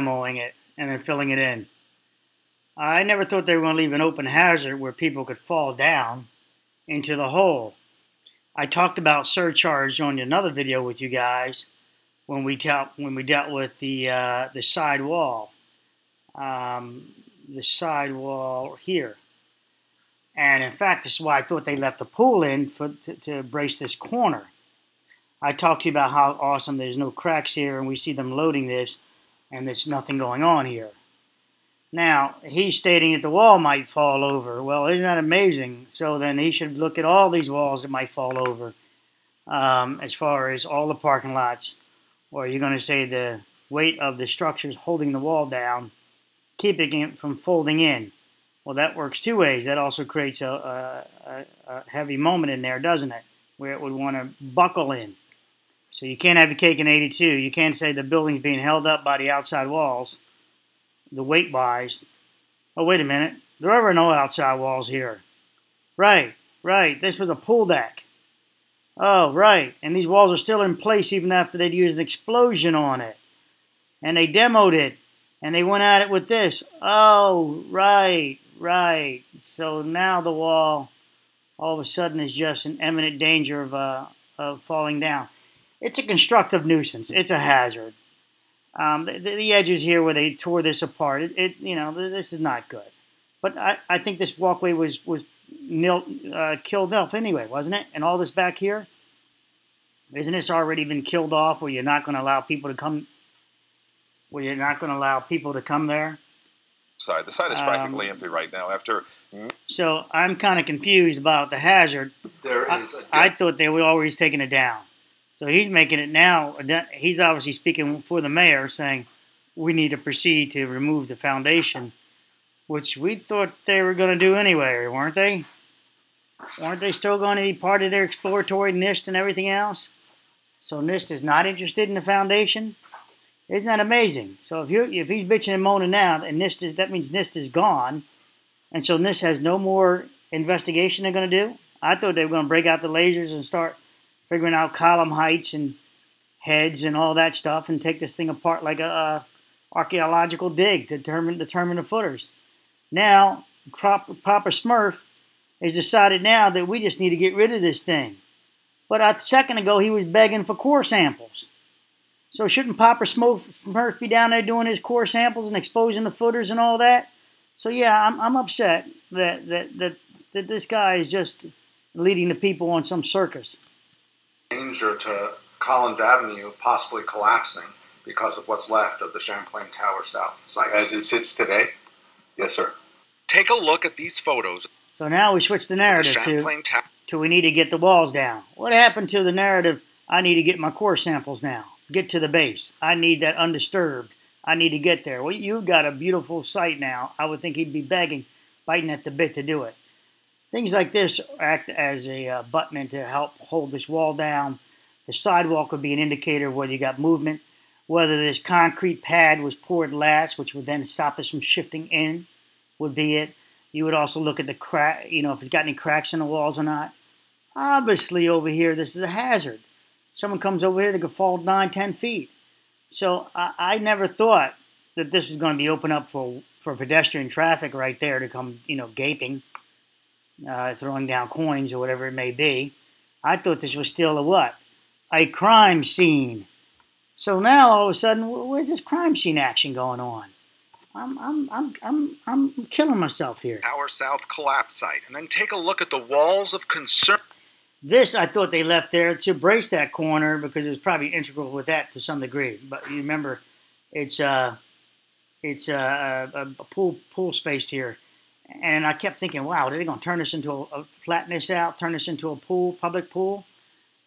demoing it and then filling it in. I never thought they were going to leave an open hazard where people could fall down into the hole. I talked about surcharge on another video with you guys when we dealt with the side wall, here. And in fact, this is why I thought they left the pool in to brace this corner. I talked to you about how awesome there's no cracks here, and we see them loading this, and there's nothing going on here. Now, he's stating that the wall might fall over. Well, isn't that amazing? So then he should look at all these walls that might fall over, as far as all the parking lots. Or you're going to say the weight of the structures holding the wall down, keeping it from folding in. Well, that works two ways. That also creates a heavy moment in there, doesn't it? Where it would want to buckle in. So you can't have your cake in 82. You can't say the building's being held up by the outside walls, the weight-wise. Oh, wait a minute. There are no outside walls here. Right, right. This was a pool deck. Oh, right. And these walls are still in place even after they'd used an explosion on it. And they demoed it. And they went at it with this. Oh, right. Right, so now the wall all of a sudden is just in imminent danger of falling down. It's a constructive nuisance. It's a hazard. The edges here where they tore this apart, you know, this is not good. But I think this walkway was killed off anyway, wasn't it? And all this back here? Isn't this already been killed off where you're not going to allow people to come, there? Side. The side is practically empty right now. After so I'm kind of confused about the hazard. There is I thought they were always taking it down. So he's making it now. He's obviously speaking for the mayor, saying we need to proceed to remove the foundation, which we thought they were going to do anyway, weren't they? Aren't they still going to be part of their exploratory NIST and everything else? So NIST is not interested in the foundation. Isn't that amazing? So if he's bitching and moaning now, and that means NIST is gone, and so NIST has no more investigation they're going to do. I thought they were going to break out the lasers and start figuring out column heights and heads and all that stuff, and take this thing apart like a archaeological dig to determine the footers. Now, Papa Smurf has decided now that we just need to get rid of this thing. But a second ago, he was begging for core samples. So shouldn't Papa Smurf be down there doing his core samples and exposing the footers and all that? So yeah, I'm upset that this guy is just leading the people on some circus. Danger to Collins Avenue possibly collapsing because of what's left of the Champlain Tower South site. As it sits today? Yes, sir. Take a look at these photos. So now we switch the narrative to we need to get the walls down. What happened to the narrative, I need to get my core samples now? Get to the base. I need that undisturbed. I need to get there. Well, you've got a beautiful site now. I would think he'd be begging, biting at the bit to do it. Things like this act as a abutment to help hold this wall down. The sidewall could be an indicator of whether you got movement, whether this concrete pad was poured last, which would then stop us from shifting in, would be it. You would also look at the crack, you know, if it's got any cracks in the walls or not. Obviously, over here, this is a hazard. Someone comes over here, they could fall 9, 10 feet. So I never thought that this was going to be open up for pedestrian traffic right there to come, you know, gaping, throwing down coins or whatever it may be. I thought this was still a what? A crime scene. So now all of a sudden, where's this crime scene action going on? I'm killing myself here. Our South collapse site, and then take a look at the walls of concern. This, I thought they left there to brace that corner because it was probably integral with that to some degree. But you remember, it's a pool space here. And I kept thinking, wow, are they going to turn this into flatten this out, turn this into a pool, public pool?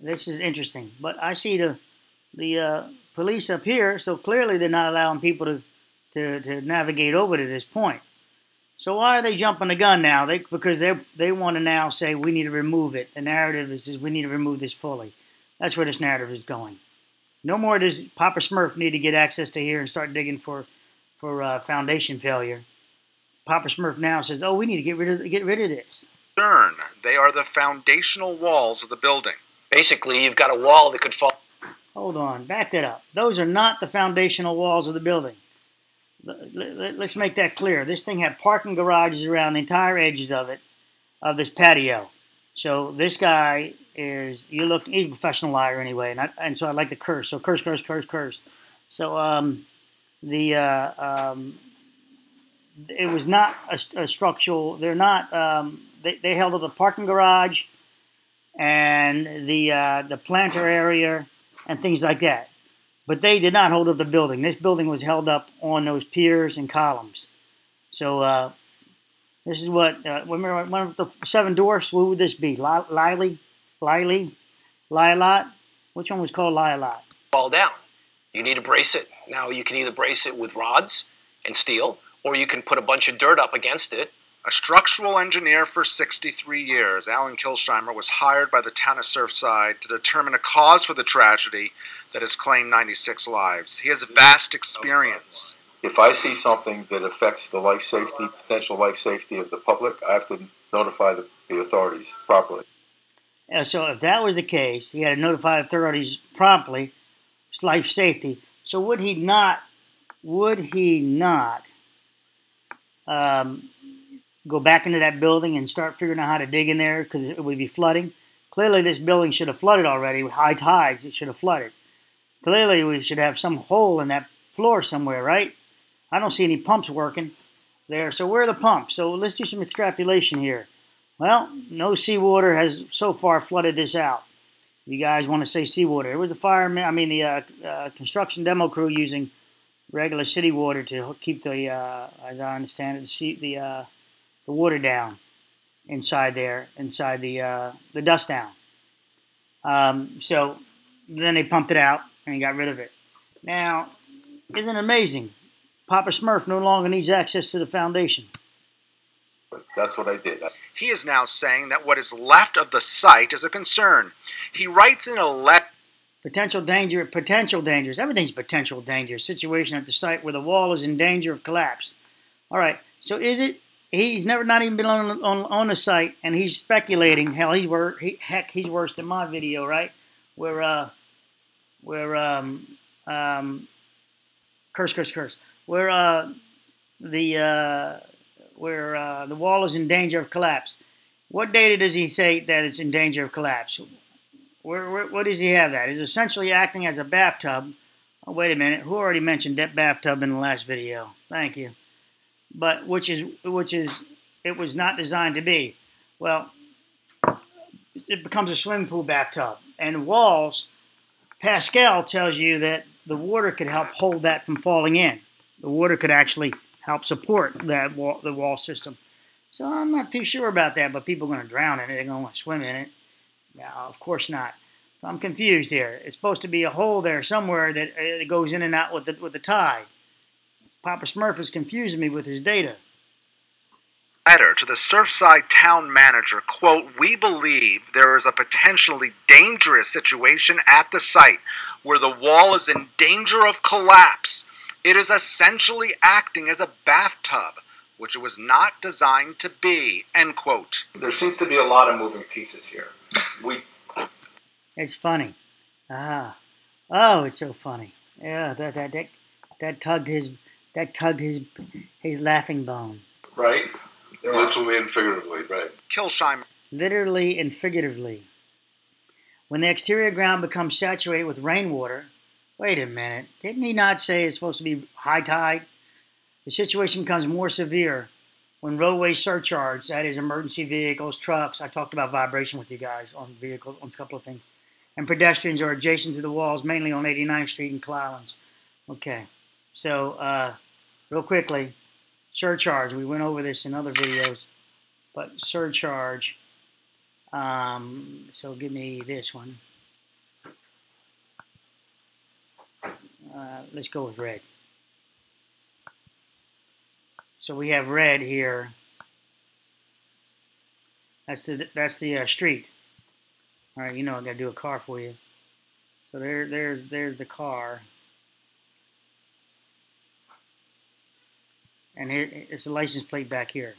This is interesting. But I see the police up here, so clearly they're not allowing people to navigate over to this point. So why are they jumping the gun now? Because they want to now say we need to remove it. The narrative is we need to remove this fully. That's where this narrative is going. No more does Papa Smurf need to get access to here and start digging for foundation failure. Papa Smurf now says, oh, we need to get rid of this. Stern. They are the foundational walls of the building. Basically, you've got a wall that could fall. Hold on, back that up. Those are not the foundational walls of the building. Let's make that clear. This thing had parking garages around the entire edges of it, of this patio. So this guy is, you look, he's a professional liar anyway, and so I like to curse. So curse. So it was not a structural. They're not. They held up a parking garage, and the planter area, and things like that. But they did not hold up the building. This building was held up on those piers and columns. So this is what, remember one of the seven dwarfs, who would this be? Lilot? Which one was called Lilot? Fall down. You need to brace it. Now you can either brace it with rods and steel, or you can put a bunch of dirt up against it. A structural engineer for 63 years, Alan Kilsheimer was hired by the town of Surfside to determine a cause for the tragedy that has claimed 96 lives. He has a vast experience. If I see something that affects the life safety, potential life safety of the public, I have to notify the authorities properly. And so if that was the case, he had to notify authorities promptly, it's life safety. So would he not go back into that building and start figuring out how to dig in there, because it would be flooding? Clearly this building should have flooded already. With high tides, it should have flooded. Clearly we should have some hole in that floor somewhere, right? I don't see any pumps working there. So where are the pumps? So let's do some extrapolation here. Well, no seawater has so far flooded this out. You guys want to say seawater. It was the firemen, the construction demo crew using regular city water to keep the, as I understand it, the water down inside there, inside the dust down. So then they pumped it out and got rid of it. Now, isn't it amazing? Papa Smurf no longer needs access to the foundation. That's what I did. He is now saying that what is left of the site is a concern. He writes in a letter. Potential dangers. Everything's potential danger. Situation at the site where the wall is in danger of collapse. All right. So is it? He's never not even been on the site, and he's speculating. Hell, he's worse than my video, right? Where the wall is in danger of collapse. What data does he say that it's in danger of collapse? Where does he have that? He's essentially acting as a bathtub. Oh, wait a minute. Who already mentioned that bathtub in the last video? Thank you. But it was not designed to be. Well, it becomes a swimming pool bathtub. And walls, Pascal tells you that the water could help hold that from falling in. The water could actually help support that wall, the wall system. So I'm not too sure about that, but people are going to drown in it. They're going to want to swim in it. No, of course not. So I'm confused here. It's supposed to be a hole there somewhere that it goes in and out with the tide. Papa Smurf is confusing me with his data. Letter to the Surfside town manager, quote, "We believe there is a potentially dangerous situation at the site where the wall is in danger of collapse. It is essentially acting as a bathtub, which it was not designed to be," end quote. There seems to be a lot of moving pieces here. It's funny. Ah. Oh, it's so funny. Yeah, that tugged his... That tugged his laughing bone. Right? Literally and figuratively, right. Kilsheimer. Literally and figuratively. When the exterior ground becomes saturated with rainwater. Wait a minute. Didn't he not say it's supposed to be high tide? The situation becomes more severe when roadway surcharge, that is emergency vehicles, trucks. I talked about vibration with you guys on vehicles, on a couple of things. And pedestrians are adjacent to the walls, mainly on 89th Street and Clowlands. Okay. So, real quickly, surcharge. We went over this in other videos, but surcharge. So give me this one. Let's go with red. So we have red here. That's the street. All right, you know I gotta do a car for you. So there's the car. And here, it's the license plate back here.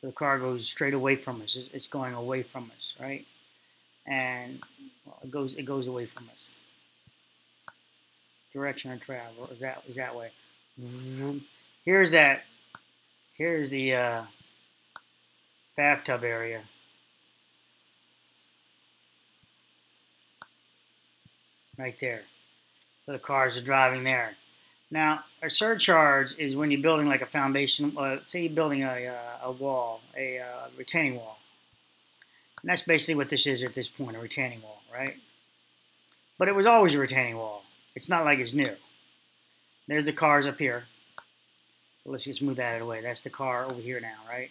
So the car goes straight away from us. It's going away from us, right? And well, it goes away from us. Direction of travel is that way. Here's that. Here's the bathtub area. Right there. So the cars are driving there. Now, a surcharge is when you're building like a foundation. Say you're building a wall, a retaining wall. And that's basically what this is at this point, a retaining wall, right? But it was always a retaining wall. It's not like it's new. There's the cars up here. So let's just move that out of the way. That's the car over here now, right?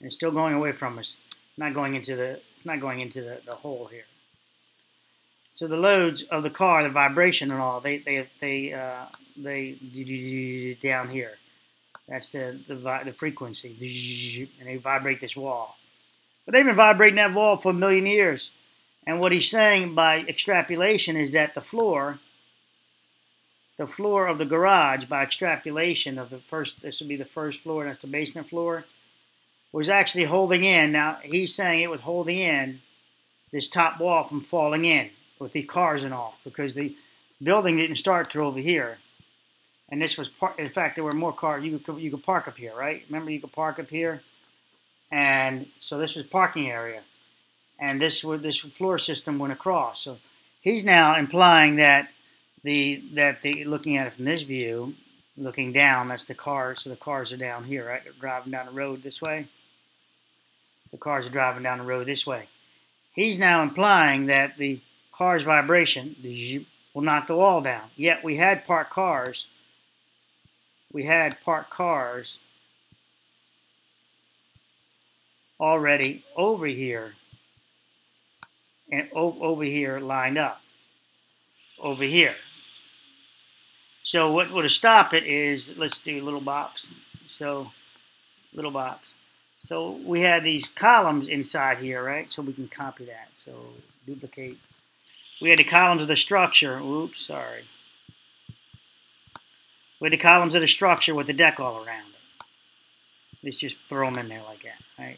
And it's still going away from us. Not going into the. It's not going into the hole here. So the loads of the car, the vibration and all, they down here. That's the frequency, and they vibrate this wall. But they've been vibrating that wall for a million years. And what he's saying by extrapolation is that the floor of the garage, by extrapolation of the first, this would be the first floor, and that's the basement floor, was actually holding in. Now, he's saying it was holding in this top wall from falling in with the cars and all, because the building didn't start till over here. And this was part, in fact, there were more cars. You could park up here, right? Remember, you could park up here. And so this was parking area, and this floor system went across. So he's now implying that the looking at it from this view, looking down, that's the cars. So the cars are down here, right? They're driving down the road this way. The cars are driving down the road this way. He's now implying that the car's vibration will knock the wall down. Yet we had parked cars. We had parked cars already over here, and over here lined up over here. So what would have stopped it is, let's do little box. So we had these columns inside here, right? So we can copy that. So duplicate. We had the columns of the structure. Oops, sorry. We had the columns of the structure with the deck all around it. Let's just throw them in there like that, right?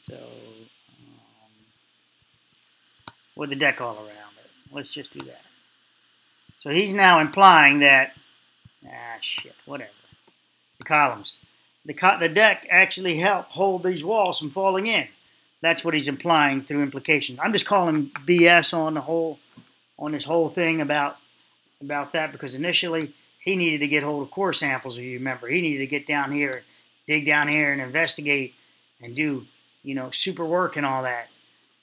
So, with the deck all around it. Let's just do that. So he's now implying that, whatever. The columns. The deck actually helped hold these walls from falling in. That's what he's implying through implication. I'm just calling BS on this whole thing about that, because initially he needed to get hold of core samples, if you remember. He needed to get down here, dig down here and investigate and do, you know, super work and all that.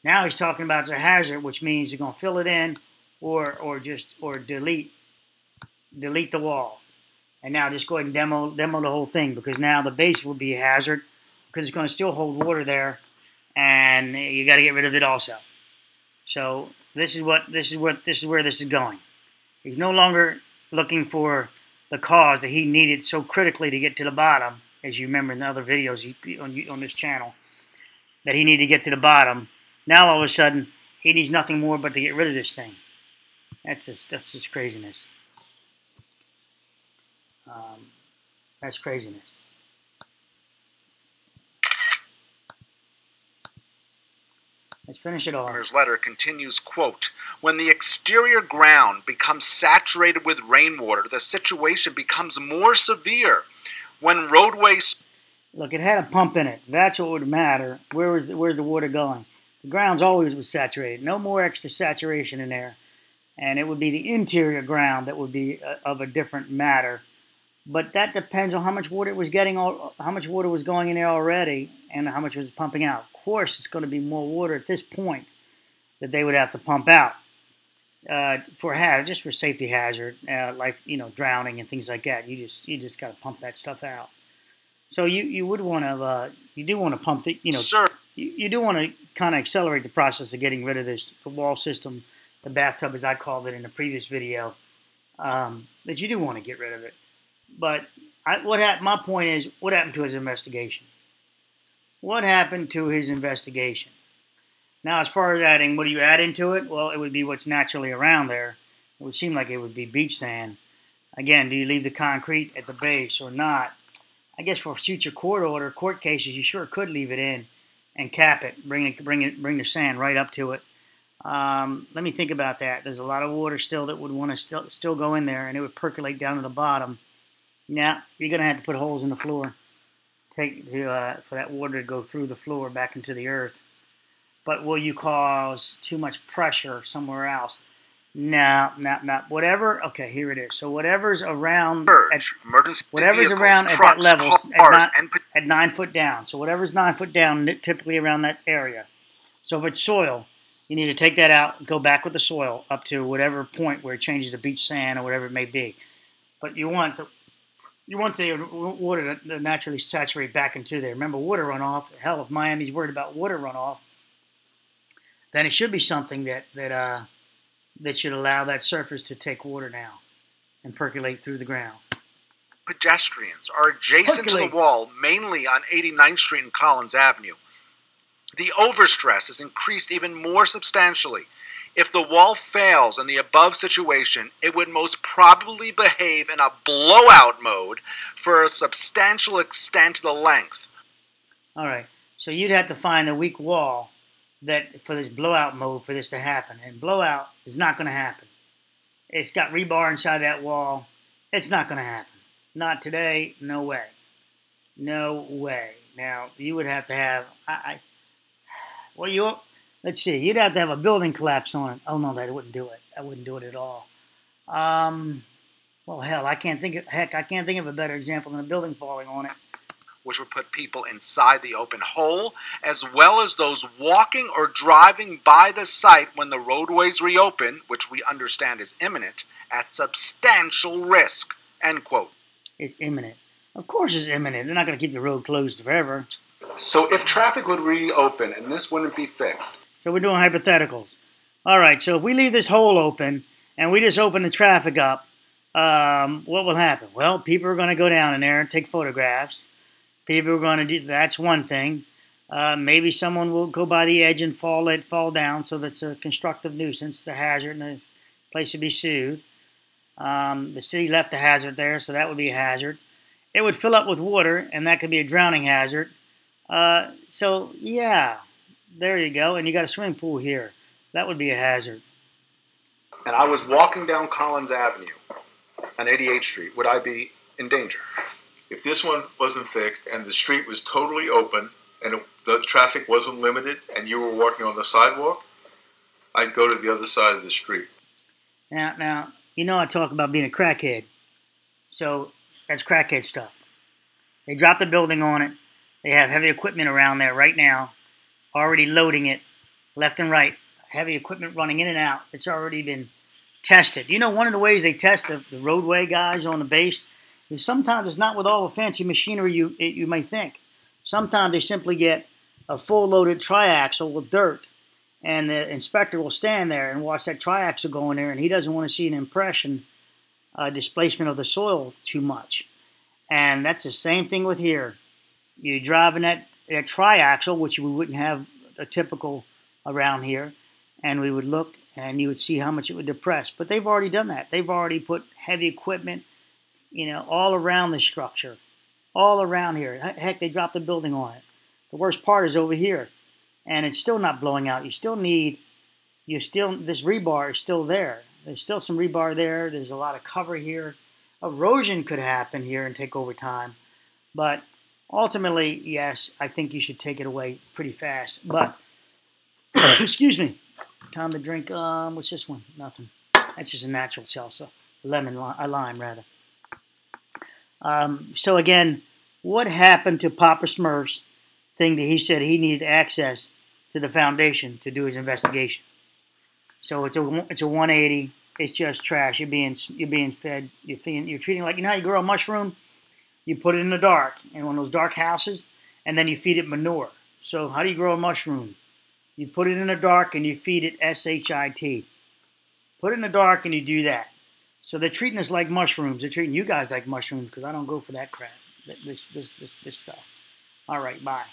Now he's talking about it's a hazard, which means you're gonna fill it in, or delete the walls, and now just go ahead and demo the whole thing, because now the base will be a hazard because it's gonna still hold water there, and you got to get rid of it also. So this is where this is going. He's no longer looking for the cause that he needed so critically to get to the bottom, as you remember in the other videos on this channel. That he needed to get to the bottom. Now all of a sudden, he needs nothing more but to get rid of this thing. That's just craziness. That's craziness. Let's finish it off. His letter continues, quote, "When the exterior ground becomes saturated with rainwater, the situation becomes more severe. When roadways..." Look, it had a pump in it. That's what would matter. Where's the water going? The ground's always was saturated. No more extra saturation in there. And it would be the interior ground that would be of a different matter. But that depends on how much water it was getting, how much water was going in there already, and how much was pumping out. Of course, it's going to be more water at this point that they would have to pump out just for safety hazard, like, you know, drowning and things like that. You just got to pump that stuff out. So you would want to pump the, you know, sure. You do want to kind of accelerate the process of getting rid of this wall system, the bathtub as I called it in the previous video, but you do want to get rid of it. But my point is, what happened to his investigation? What happened to his investigation? Now, as far as adding, what do you add into it? Well, it would be what's naturally around there. It would seem like it would be beach sand. Again, do you leave the concrete at the base or not? I guess for future court cases, you sure could leave it in and cap it, bring the sand right up to it. Let me think about that. There's a lot of water still that would want to still go in there, and it would percolate down to the bottom. Now you're going to have to put holes in the floor for that water to go through the floor back into the earth. But will you cause too much pressure somewhere else? No. Whatever. Okay, here it is. So whatever's around at that level at 9 foot down. So whatever's 9 foot down, typically around that area. So if it's soil, you need to take that out, go back with the soil up to whatever point where it changes to beach sand or whatever it may be. But you want the water to naturally saturate back into there. Remember, water runoff. Hell, if Miami's worried about water runoff, then it should be something that should allow that surface to take water now and percolate through the ground. Pedestrians are adjacent to the wall, mainly on 89th Street and Collins Avenue. The overstress is increased even more substantially. If the wall fails in the above situation, it would most probably behave in a blowout mode for a substantial extent of the length. All right, so you'd have to find a weak wall for this blowout mode for this to happen. And blowout is not going to happen. It's got rebar inside that wall. It's not going to happen. Not today, no way. No way. Now, you would have to have... let's see. You'd have to have a building collapse on it. Oh no, that wouldn't do it. I wouldn't do it at all. Well, hell, I can't think of a better example than a building falling on it, which would put people inside the open hole, as well as those walking or driving by the site when the roadways reopen, which we understand is imminent, at substantial risk. End quote. It's imminent. Of course, it's imminent. They're not going to keep the road closed forever. So if traffic would reopen and this wouldn't be fixed. So we're doing hypotheticals. All right, so if we leave this hole open and we just open the traffic up, what will happen? Well, people are going to go down in there and take photographs. People are going to do, that's one thing. Maybe someone will go by the edge and fall down, so that's a constructive nuisance. It's a hazard and a place to be sued. The city left a hazard there, so that would be a hazard. It would fill up with water, and that could be a drowning hazard. So yeah, there you go. And you got a swimming pool here. That would be a hazard. And I was walking down Collins Avenue on 88th Street. Would I be in danger? If this one wasn't fixed and the street was totally open and the traffic wasn't limited and you were walking on the sidewalk, I'd go to the other side of the street. Now, you know I talk about being a crackhead. So that's crackhead stuff. They dropped the building on it. They have heavy equipment around there right now, already loading it left and right. Heavy equipment running in and out. It's already been tested. You know, one of the ways they test the roadway guys on the base is sometimes it's not with all the fancy machinery you may think. Sometimes they simply get a full-loaded triaxle with dirt, and the inspector will stand there and watch that triaxle go in there, and he doesn't want to see an impression, displacement of the soil too much. And that's the same thing with here. You're driving that triaxle, which we wouldn't have a typical around here, and we would look and you would see how much it would depress. But they've already done that. They've already put heavy equipment, you know, all around the structure, all around here. Heck, they dropped the building on it. The worst part is over here, and it's still not blowing out. This rebar is still there. There's still some rebar there. There's a lot of cover here. Erosion could happen here and take over time, but ultimately, yes, I think you should take it away pretty fast. But, excuse me, time to drink, what's this one? Nothing. That's just a natural salsa. Lime, rather. So again, what happened to Papa Smurf's thing that he said he needed access to the foundation to do his investigation? So it's a 180. It's just trash. You're being fed. You're treating like, you know how you grow a mushroom? You put it in the dark, in one of those dark houses, and then you feed it manure. So how do you grow a mushroom? You put it in the dark and you feed it shit. Put it in the dark and you do that. So they're treating us like mushrooms. They're treating you guys like mushrooms because I don't go for that crap, this stuff. All right, bye.